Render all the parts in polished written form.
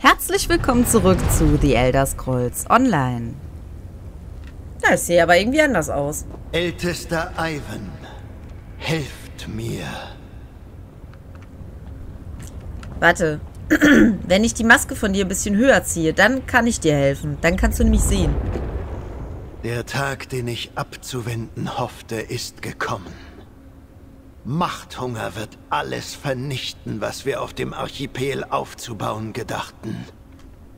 Herzlich willkommen zurück zu The Elder Scrolls Online. Das sieht aber irgendwie anders aus. Ältester Ivan, helft mir. Warte, wenn ich die Maske von dir ein bisschen höher ziehe, dann kann ich dir helfen. Dann kannst du nämlich sehen. Der Tag, den ich abzuwenden hoffte, ist gekommen. Machthunger wird alles vernichten, was wir auf dem Archipel aufzubauen gedachten.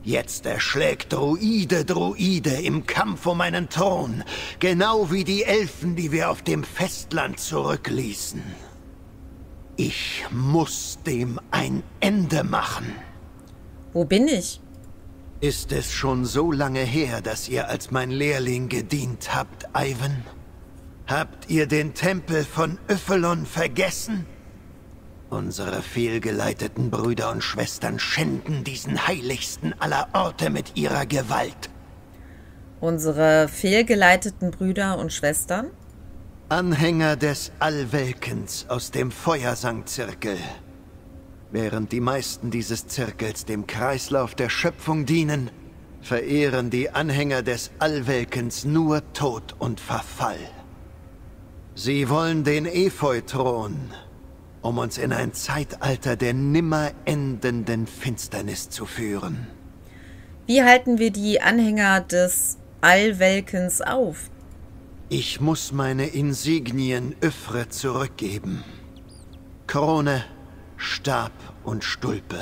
Jetzt erschlägt Druide Druide im Kampf um einen Thron, genau wie die Elfen, die wir auf dem Festland zurückließen. Ich muss dem ein Ende machen. Wo bin ich? Ist es schon so lange her, dass ihr als mein Lehrling gedient habt, Ivan? Habt ihr den Tempel von Öphelon vergessen? Unsere fehlgeleiteten Brüder und Schwestern schänden diesen heiligsten aller Orte mit ihrer Gewalt. Unsere fehlgeleiteten Brüder und Schwestern? Anhänger des Allwelkens aus dem Feuersang-Zirkel. Während die meisten dieses Zirkels dem Kreislauf der Schöpfung dienen, verehren die Anhänger des Allwelkens nur Tod und Verfall. Sie wollen den Efeuthron, um uns in ein Zeitalter der nimmer endenden Finsternis zu führen. Wie halten wir die Anhänger des Allwelkens auf? Ich muss meine Insignien Yffre zurückgeben. Krone, Stab und Stulpe.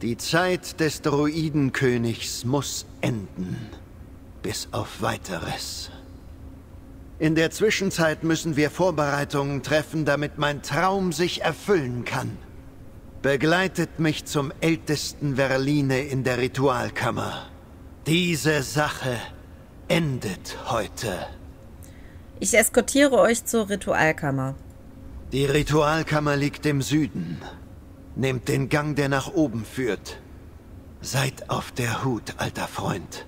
Die Zeit des Druidenkönigs muss enden, bis auf Weiteres. In der Zwischenzeit müssen wir Vorbereitungen treffen, damit mein Traum sich erfüllen kann. Begleitet mich zum ältesten Verline in der Ritualkammer. Diese Sache endet heute. Ich eskortiere euch zur Ritualkammer. Die Ritualkammer liegt im Süden. Nehmt den Gang, der nach oben führt. Seid auf der Hut, alter Freund.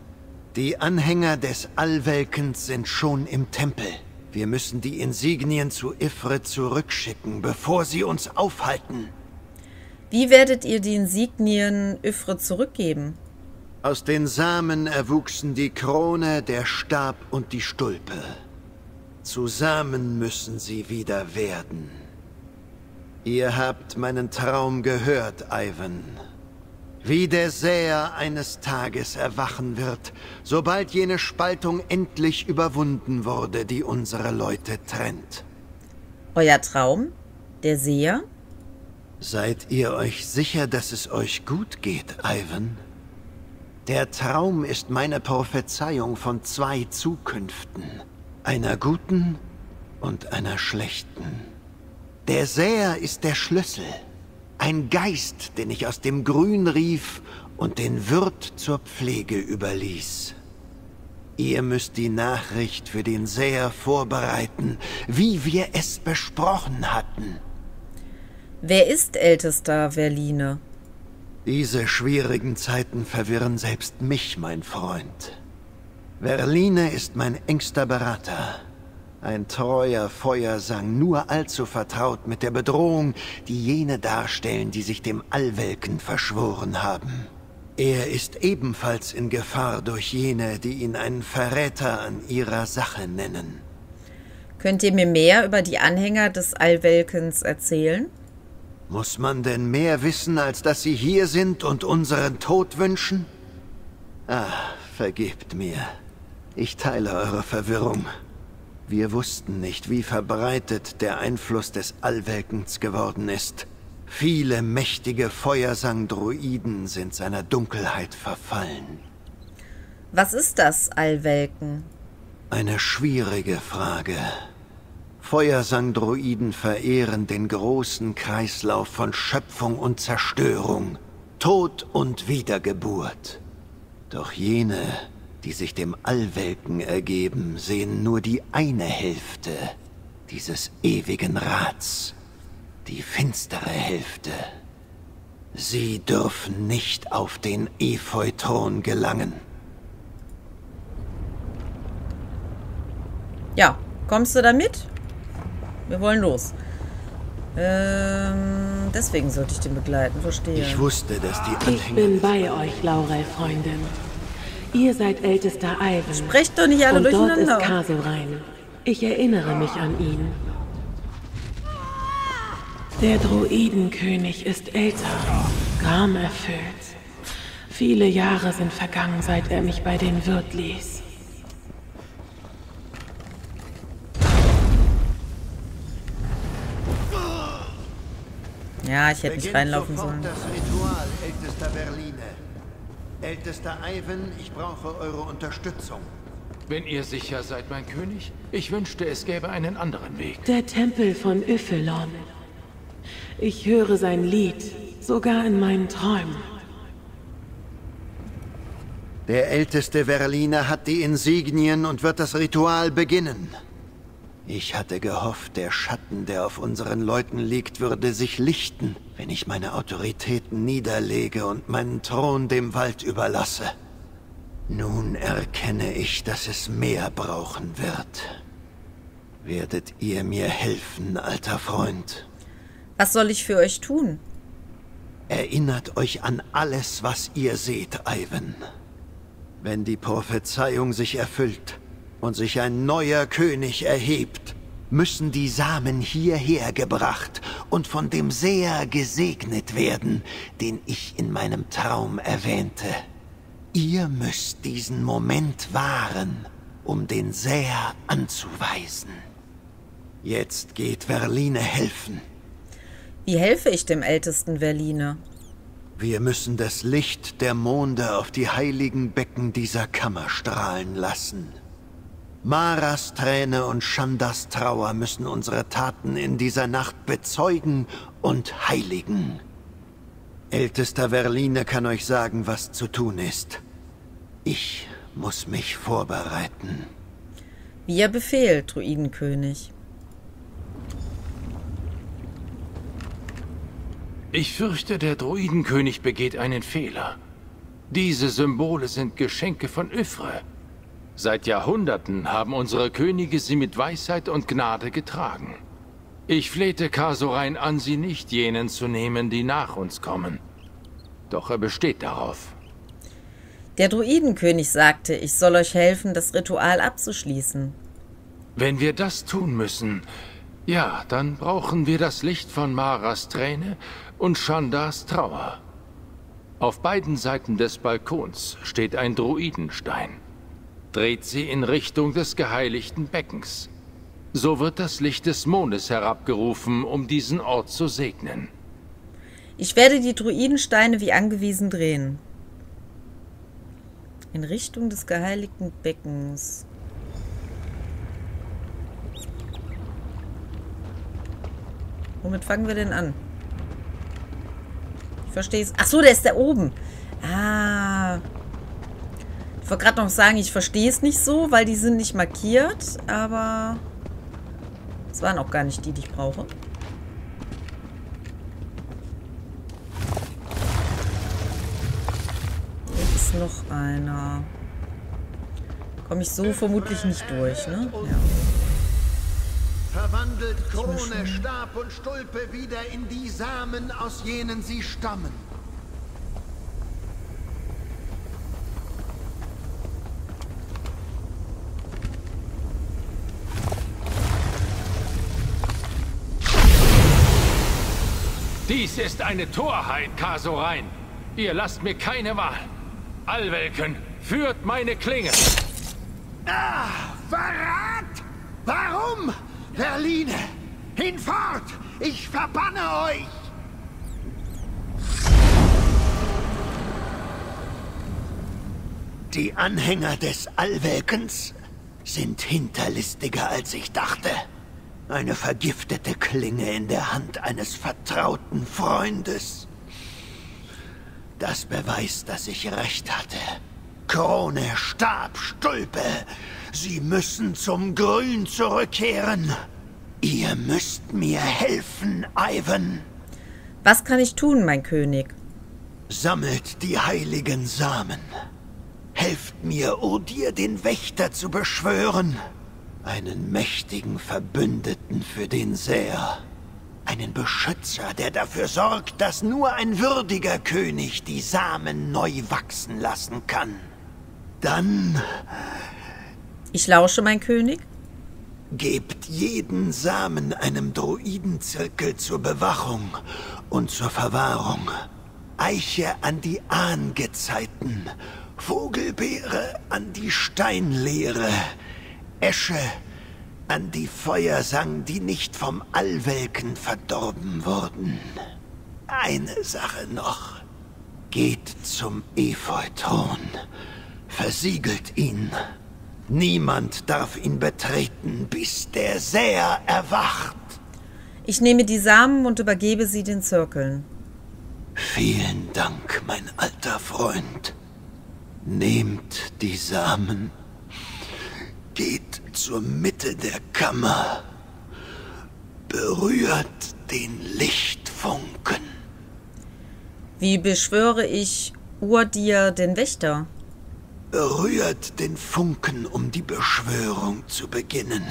Die Anhänger des Allwelkens sind schon im Tempel. Wir müssen die Insignien zu Yffre zurückschicken, bevor sie uns aufhalten. Wie werdet ihr die Insignien Yffre zurückgeben? Aus den Samen erwuchsen die Krone, der Stab und die Stulpe. Zusammen müssen sie wieder werden. Ihr habt meinen Traum gehört, Ivan. Wie der Seher eines Tages erwachen wird, sobald jene Spaltung endlich überwunden wurde, die unsere Leute trennt. Euer Traum? Der Seher? Seid ihr euch sicher, dass es euch gut geht, Ivan? Der Traum ist meine Prophezeiung von zwei Zukünften, einer guten und einer schlechten. Der Seher ist der Schlüssel. Ein Geist, den ich aus dem Grün rief und den Wirt zur Pflege überließ. Ihr müsst die Nachricht für den Seher vorbereiten, wie wir es besprochen hatten. Wer ist ältester Verline? Diese schwierigen Zeiten verwirren selbst mich, mein Freund. Verline ist mein engster Berater. Ein treuer Feuersang, nur allzu vertraut mit der Bedrohung, die jene darstellen, die sich dem Allwelken verschworen haben. Er ist ebenfalls in Gefahr durch jene, die ihn einen Verräter an ihrer Sache nennen. Könnt ihr mir mehr über die Anhänger des Allwelkens erzählen? Muss man denn mehr wissen, als dass sie hier sind und unseren Tod wünschen? Ah, vergebt mir. Ich teile eure Verwirrung. Wir wussten nicht, wie verbreitet der Einfluss des Allwelkens geworden ist. Viele mächtige Feuersang-Druiden sind seiner Dunkelheit verfallen. Was ist das Allwelken? Eine schwierige Frage. Feuersang-Druiden verehren den großen Kreislauf von Schöpfung und Zerstörung, Tod und Wiedergeburt. Doch jene, die sich dem Allwelken ergeben, sehen nur die eine Hälfte dieses ewigen Rats, die finstere Hälfte. Sie dürfen nicht auf den Efeuthron gelangen. Ja, kommst du da mit? Wir wollen los. Deswegen sollte ich den begleiten, verstehe. Ich wusste, dass die Anhänger... Ich bin bei euch, Laurel, Freundin. Ihr seid ältester Ivan. Sprecht doch nicht alle und durcheinander. Dort ist Kasorain. Ich erinnere mich an ihn. Der Droidenkönig ist älter, gramerfüllt. Viele Jahre sind vergangen, seit er mich bei den Wirt ließ. Ja, ich hätte nicht reinlaufen sollen. Das Ritual, ältester Verline. Ältester Ivan, ich brauche eure Unterstützung. Wenn ihr sicher seid, mein König, ich wünschte, es gäbe einen anderen Weg. Der Tempel von Yfelon. Ich höre sein Lied, sogar in meinen Träumen. Der älteste Verline hat die Insignien und wird das Ritual beginnen. Ich hatte gehofft, der Schatten, der auf unseren Leuten liegt, würde sich lichten, wenn ich meine Autoritäten niederlege und meinen Thron dem Wald überlasse. Nun erkenne ich, dass es mehr brauchen wird. Werdet ihr mir helfen, alter Freund? Was soll ich für euch tun? Erinnert euch an alles, was ihr seht, Ivan. Wenn die Prophezeiung sich erfüllt und sich ein neuer König erhebt, müssen die Samen hierher gebracht und von dem Seher gesegnet werden, den ich in meinem Traum erwähnte. Ihr müsst diesen Moment wahren, um den Seher anzuweisen. Jetzt geht Verline helfen. Wie helfe ich dem ältesten Verline? Wir müssen das Licht der Monde auf die heiligen Becken dieser Kammer strahlen lassen. Maras Träne und Shandas Trauer müssen unsere Taten in dieser Nacht bezeugen und heiligen. Ältester Verline kann euch sagen, was zu tun ist. Ich muss mich vorbereiten. Wie ihr befehlt, Druidenkönig. Ich fürchte, der Druidenkönig begeht einen Fehler. Diese Symbole sind Geschenke von Yffre. Seit Jahrhunderten haben unsere Könige sie mit Weisheit und Gnade getragen. Ich flehte Kasorain an, sie nicht jenen zu nehmen, die nach uns kommen. Doch er besteht darauf. Der Druidenkönig sagte, ich soll euch helfen, das Ritual abzuschließen. Wenn wir das tun müssen, ja, dann brauchen wir das Licht von Maras Träne und Shandas Trauer. Auf beiden Seiten des Balkons steht ein Druidenstein. Dreht sie in Richtung des geheiligten Beckens. So wird das Licht des Mondes herabgerufen, um diesen Ort zu segnen. Ich werde die Druidensteine wie angewiesen drehen. In Richtung des geheiligten Beckens. Womit fangen wir denn an? Ich verstehe es. Ach so, der ist da oben. Ah. Ich wollte gerade noch sagen, ich verstehe es nicht so, weil die sind nicht markiert. Aber es waren auch gar nicht die, die ich brauche. Hier ist noch einer. Komme ich so vermutlich nicht durch, ne? Ja. Verwandelt Krone, Stab und Stulpe wieder in die Samen, aus jenen sie stammen. Dies ist eine Torheit, Kasorain. Ihr lasst mir keine Wahl. Allwelken, führt meine Klinge. Ah, Verrat! Warum? Verline, hinfort! Ich verbanne euch! Die Anhänger des Allwelkens sind hinterlistiger, als ich dachte. Eine vergiftete Klinge in der Hand eines vertrauten Freundes. Das beweist, dass ich recht hatte. Krone, Stab, Stulpe. Sie müssen zum Grün zurückkehren. Ihr müsst mir helfen, Ivan. Was kann ich tun, mein König? Sammelt die heiligen Samen. Helft mir, Urdir, den Wächter zu beschwören. Einen mächtigen Verbündeten für den Seher. Einen Beschützer, der dafür sorgt, dass nur ein würdiger König die Samen neu wachsen lassen kann. Dann... Ich lausche, mein König. Gebt jeden Samen einem Druidenzirkel zur Bewachung und zur Verwahrung. Eiche an die Ahngezeiten, Vogelbeere an die Steinlehre, Esche an die Feuersang, die nicht vom Allwelken verdorben wurden. Eine Sache noch. Geht zum Efeuthron. Versiegelt ihn. Niemand darf ihn betreten, bis der Seher erwacht. Ich nehme die Samen und übergebe sie den Zirkeln. Vielen Dank, mein alter Freund. Nehmt die Samen. Geht zur Mitte der Kammer. Berührt den Lichtfunken. Wie beschwöre ich Urdir, den Wächter? Berührt den Funken, um die Beschwörung zu beginnen.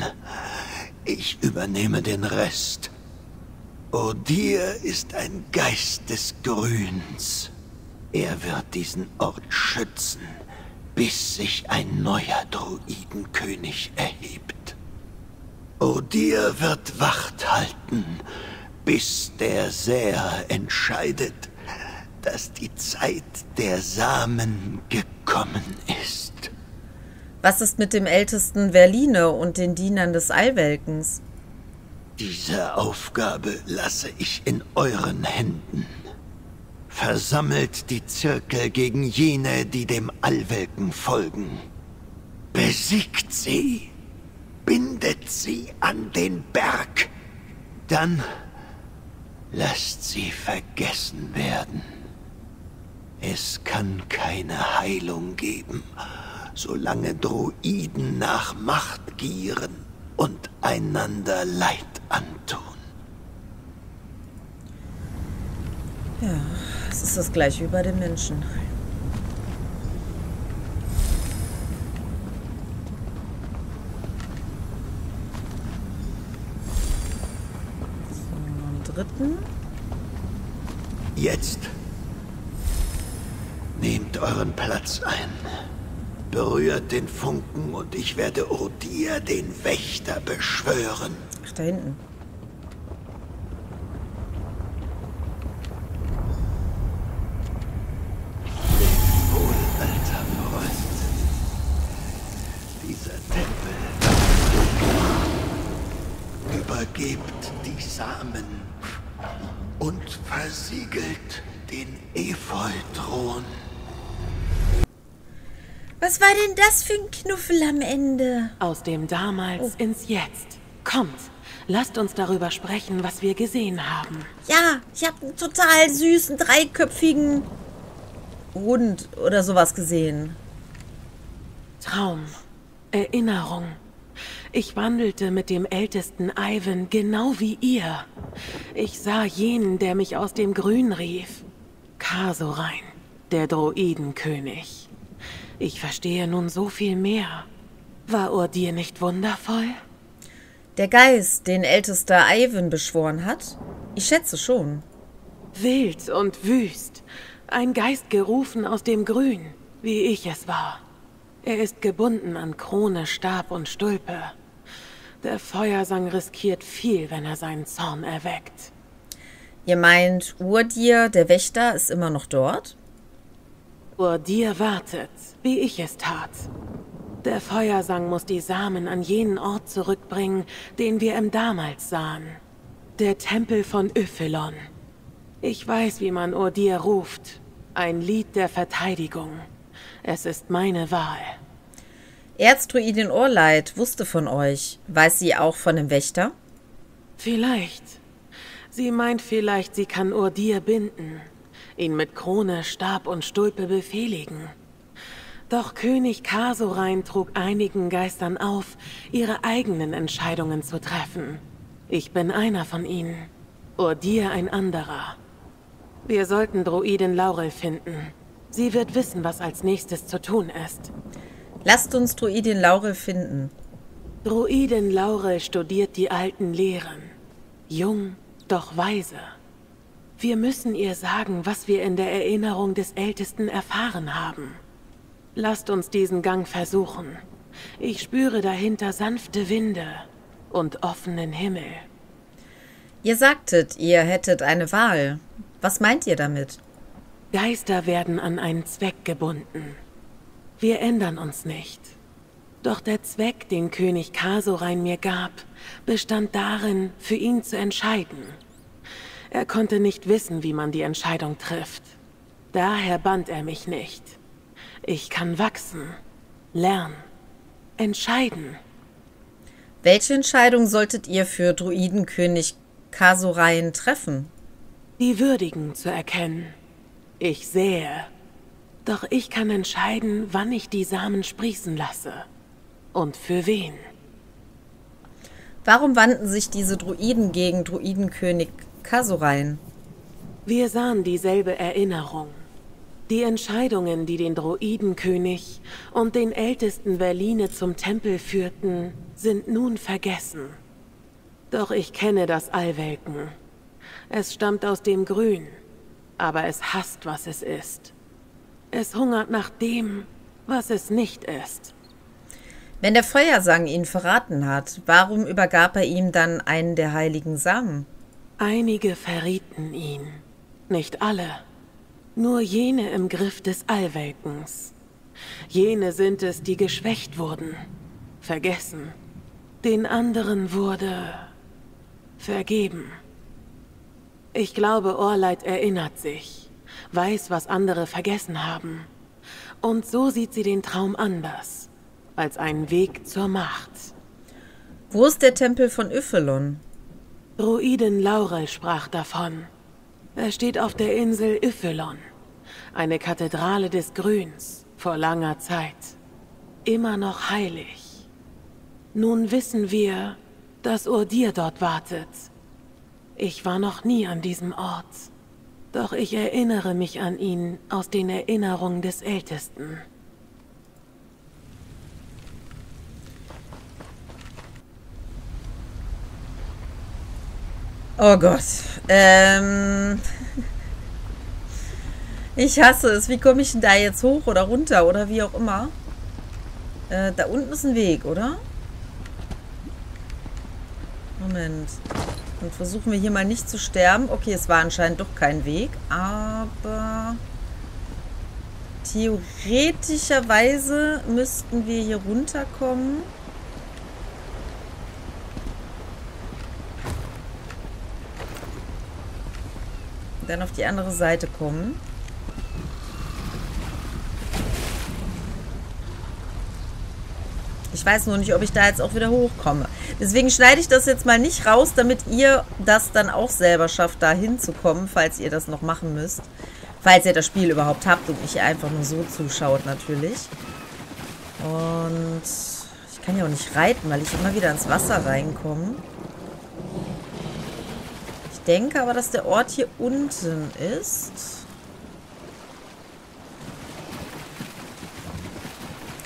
Ich übernehme den Rest. Urdir ist ein Geist des Grüns. Er wird diesen Ort schützen, bis sich ein neuer Druidenkönig erhebt. Urdir wird Wacht halten, bis der Seher entscheidet, dass die Zeit der Samen gekommen ist. Was ist mit dem ältesten Verline und den Dienern des Allwelkens? Diese Aufgabe lasse ich in euren Händen. Versammelt die Zirkel gegen jene, die dem Allwelken folgen. Besiegt sie. Bindet sie an den Berg. Dann lasst sie vergessen werden. Es kann keine Heilung geben, solange Druiden nach Macht gieren und einander Leid antun. Ja, es ist das gleiche wie bei den Menschen. So, dritten. Jetzt. Nehmt euren Platz ein. Berührt den Funken und ich werde Urdir, den Wächter, beschwören. Ach, da hinten. Lebt wohl, alter Freund. Dieser Tempel. Übergebt die Samen und versiegelt den Efeuthron. Was war denn das für ein Knuffel am Ende? Aus dem Damals ins Jetzt. Kommt, lasst uns darüber sprechen, was wir gesehen haben. Ja, ich habe einen total süßen, dreiköpfigen Hund oder sowas gesehen. Traum. Erinnerung. Ich wandelte mit dem ältesten Ivan, genau wie ihr. Ich sah jenen, der mich aus dem Grün rief. Kasorain, der Droidenkönig. Ich verstehe nun so viel mehr. War Urdir nicht wundervoll? Der Geist, den ältester Ivan beschworen hat? Ich schätze schon. Wild und wüst. Ein Geist gerufen aus dem Grün, wie ich es war. Er ist gebunden an Krone, Stab und Stulpe. Der Feuersang riskiert viel, wenn er seinen Zorn erweckt. Ihr meint, Urdir, der Wächter, ist immer noch dort? Urdir wartet, wie ich es tat. Der Feuersang muss die Samen an jenen Ort zurückbringen, den wir im Damals sahen. Der Tempel von Yfelon. Ich weiß, wie man Urdir ruft. Ein Lied der Verteidigung. Es ist meine Wahl. Erzdruidin Orleit wusste von euch. Weiß sie auch von dem Wächter? Vielleicht. Sie meint vielleicht, sie kann Urdir binden. Ihn mit Krone, Stab und Stulpe befehligen. Doch König Kasorain trug einigen Geistern auf, ihre eigenen Entscheidungen zu treffen. Ich bin einer von ihnen, Urdir ein anderer. Wir sollten Druidin Laurel finden. Sie wird wissen, was als nächstes zu tun ist. Lasst uns Druidin Laurel finden. Druidin Laurel studiert die alten Lehren. Jung, ist doch weise. Wir müssen ihr sagen, was wir in der Erinnerung des Ältesten erfahren haben. Lasst uns diesen Gang versuchen. Ich spüre dahinter sanfte Winde und offenen Himmel. Ihr sagtet, ihr hättet eine Wahl. Was meint ihr damit? Geister werden an einen Zweck gebunden. Wir ändern uns nicht. Doch der Zweck, den König Kasorain mir gab, bestand darin, für ihn zu entscheiden. Er konnte nicht wissen, wie man die Entscheidung trifft. Daher band er mich nicht. Ich kann wachsen, lernen, entscheiden. Welche Entscheidung solltet ihr für Druidenkönig Kasorain treffen? Die Würdigen zu erkennen. Ich sehe. Doch ich kann entscheiden, wann ich die Samen sprießen lasse. Und für wen. Warum wandten sich diese Druiden gegen Druidenkönig Kasorain? Wir sahen dieselbe Erinnerung. Die Entscheidungen, die den Druidenkönig und den Ältesten Verline zum Tempel führten, sind nun vergessen. Doch ich kenne das Allwelken. Es stammt aus dem Grün, aber es hasst, was es ist. Es hungert nach dem, was es nicht ist. Wenn der Feuersang ihn verraten hat, warum übergab er ihm dann einen der heiligen Samen? Einige verrieten ihn, nicht alle. Nur jene im Griff des Allwelkens. Jene sind es, die geschwächt wurden, vergessen. Den anderen wurde vergeben. Ich glaube, Orleit erinnert sich, weiß, was andere vergessen haben. Und so sieht sie den Traum anders, als einen Weg zur Macht. Wo ist der Tempel von Yfelon? Druidin Laurel sprach davon. Er steht auf der Insel Yfelon, eine Kathedrale des Grüns, vor langer Zeit. Immer noch heilig. Nun wissen wir, dass Urdir dort wartet. Ich war noch nie an diesem Ort. Doch ich erinnere mich an ihn aus den Erinnerungen des Ältesten. Oh Gott. Ich hasse es. Wie komme ich denn da jetzt hoch oder runter oder wie auch immer? Da unten ist ein Weg, oder? Moment. Dann versuchen wir hier mal nicht zu sterben. Okay, es war anscheinend doch kein Weg, aber theoretischerweise müssten wir hier runterkommen. Dann auf die andere Seite kommen. Ich weiß nur nicht, ob ich da jetzt auch wieder hochkomme. Deswegen schneide ich das jetzt mal nicht raus, damit ihr das dann auch selber schafft, da hinzukommen, falls ihr das noch machen müsst. Falls ihr das Spiel überhaupt habt und ich einfach nur so zuschaut, natürlich. Und ich kann ja auch nicht reiten, weil ich immer wieder ins Wasser reinkomme. Ich denke aber, dass der Ort hier unten ist.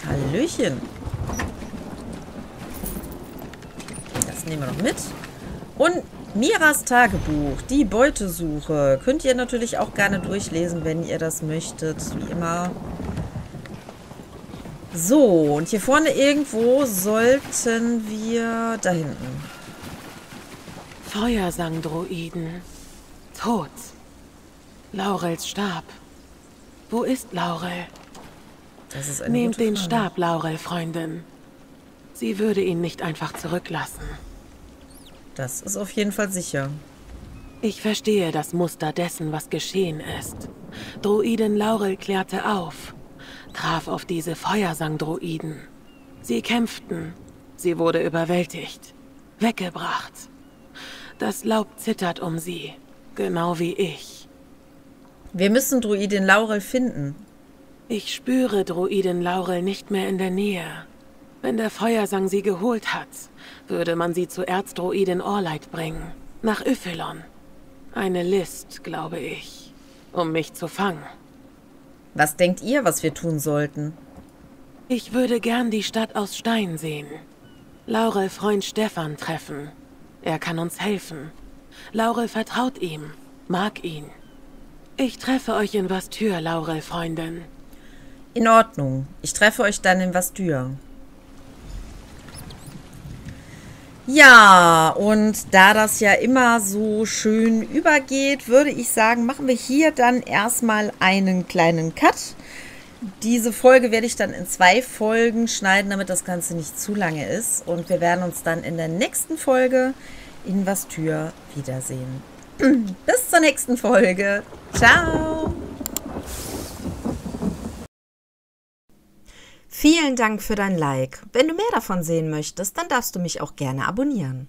Hallöchen. Nehmen wir noch mit. Und Miras Tagebuch, die Beutesuche. Könnt ihr natürlich auch gerne durchlesen, wenn ihr das möchtet, wie immer. So, und hier vorne irgendwo sollten wir da hinten. Feuersang-Droiden. Tot. Laurels Stab. Wo ist Laurel? Das ist eine Nehmt gute Frage. Den Stab, Laurel, Freundin. Sie würde ihn nicht einfach zurücklassen. Das ist auf jeden Fall sicher. Ich verstehe das Muster dessen, was geschehen ist. Druidin Laurel klärte auf, traf auf diese Feuersang-Druiden. Sie kämpften, sie wurde überwältigt, weggebracht. Das Laub zittert um sie, genau wie ich. Wir müssen Druidin Laurel finden. Ich spüre Druidin Laurel nicht mehr in der Nähe. Wenn der Feuersang sie geholt hat, würde man sie zu Erzdruidin Orleit bringen, nach Yfelon. Eine List, glaube ich, um mich zu fangen. Was denkt ihr, was wir tun sollten? Ich würde gern die Stadt aus Stein sehen. Laurel Freund Stefan treffen. Er kann uns helfen. Laurel vertraut ihm, mag ihn. Ich treffe euch in Vastür, Laurel, Freundin. In Ordnung. Ich treffe euch dann in Vastür. Ja, und da das ja immer so schön übergeht, würde ich sagen, machen wir hier dann erstmal einen kleinen Cut. Diese Folge werde ich dann in 2 Folgen schneiden, damit das Ganze nicht zu lange ist. Und wir werden uns dann in der nächsten Folge in Vastür wiedersehen. Bis zur nächsten Folge. Ciao! Vielen Dank für dein Like. Wenn du mehr davon sehen möchtest, dann darfst du mich auch gerne abonnieren.